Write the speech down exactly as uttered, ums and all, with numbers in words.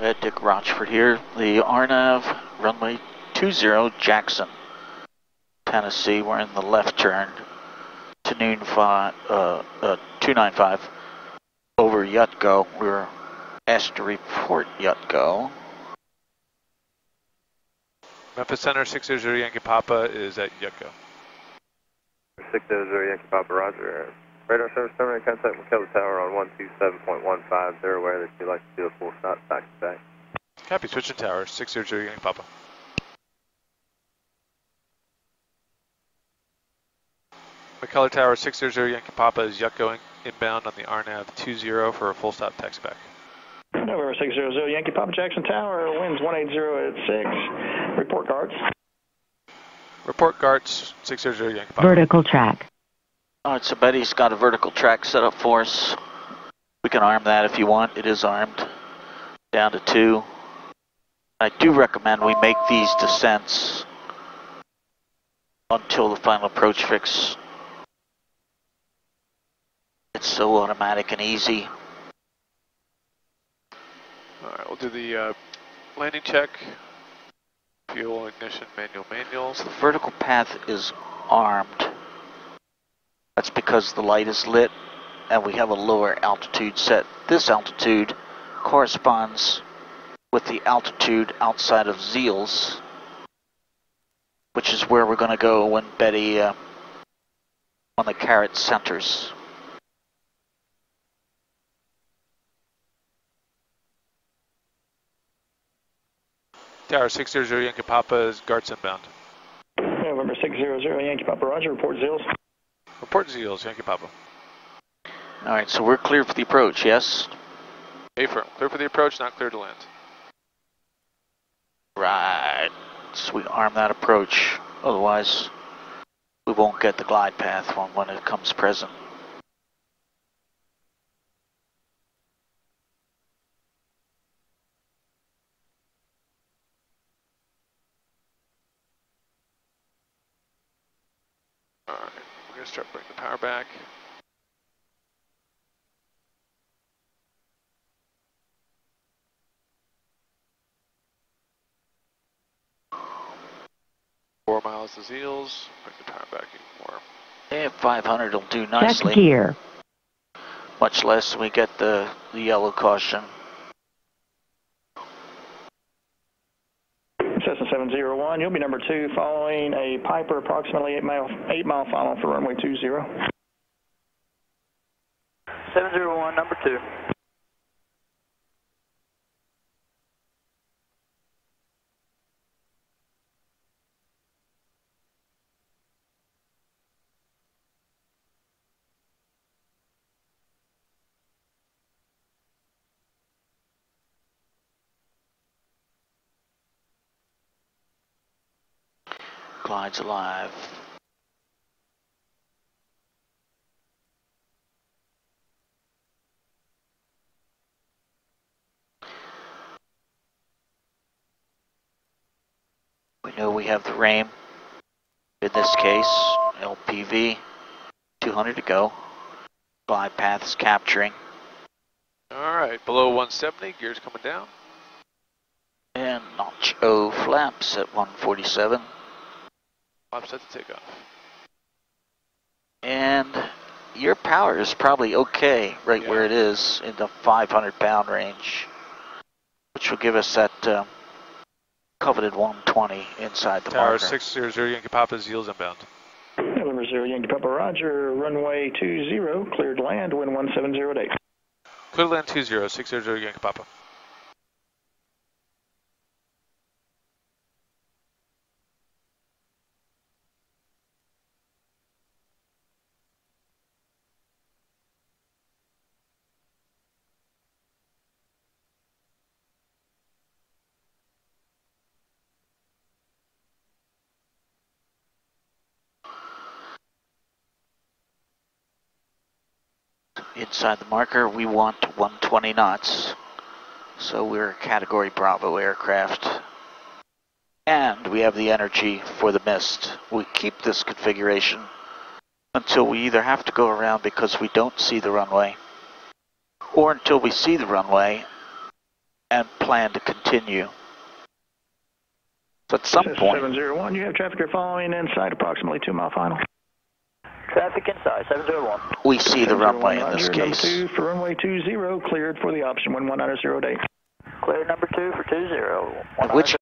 Red Dick Rochfort here, the R N A V runway two zero Jackson, Tennessee, we're in the left turn to noon five, uh, uh, two nine five over Yutko. We were asked to report Yutko. Memphis Center, six zero zero Yankee Papa is at Yutko. six zero zero Yankee Papa, roger. Radar service terminal, contact McKellar Tower on one two seven point one five. They're aware that you'd like to do a full stop back to back. Copy, switching tower, six zero zero Yankee Papa. McKellar Tower, six zero zero Yankee Papa is Yutko inbound on the R N A V two zero for a full stop taxi back. November six zero zero Yankee Papa, Jackson Tower, winds one eight zero at six. Report guards. Report guards, six zero zero Yankee Papa. Vertical track. Alright, so Betty's got a vertical track set up for us. We can arm that if you want. It is armed. Down to two. I do recommend we make these descents until the final approach fix. It's so automatic and easy. Alright, we'll do the uh, landing check. Fuel, ignition, manual, manual. So the vertical path is armed. That's because the light is lit and we have a lower altitude set. This altitude corresponds with the altitude outside of Zeals, which is where we're going to go when Betty uh, on the carrot centers. Tower six zero zero Yankee Papa is guards inbound. November six zero zero Yankee Papa, roger, report Zeals. Report Zeals, Yankee Papa. Alright, so we're clear for the approach, yes? Affirm, clear for the approach, not clear to land. Right, so we arm that approach, otherwise we won't get the glide path when it comes present. Start bringing the power back. Four miles to Zeals. Bring the power back even more. Yeah, five hundred will do nicely. Back here. Much less we get the, the yellow caution. seven zero one, you'll be number two following a Piper approximately eight mile eight mile final for runway two zero. Seven zero one, number two. Glides alive. We know we have the RAIM, in this case, L P V, two hundred to go. Glide path is capturing. Alright, below one seventy, gears coming down. And notch O flaps at one forty-seven. Offset the takeoff. And your power is probably okay right yeah. where it is in the five hundred pound range, which will give us that um, coveted one twenty inside the Tower marker. Tower six zero zero Yankee Papa, Zeals inbound. November zero Yankee Papa, roger. Runway two zero, cleared land, wind one seven zero at eight. Cleared land two zero, six zero zero Yankee Papa. Inside the marker, we want one twenty knots, so we're a Category Bravo aircraft, and we have the energy for the mist. We keep this configuration until we either have to go around because we don't see the runway, or until we see the runway and plan to continue. So at some point... seven zero one, you have traffic you're following inside approximately two mile final. Traffic inside, seven zero one. We see the runway in this case. Two for runway two zero, cleared for the option one one nine zero eight. Clear number two for two zero. Which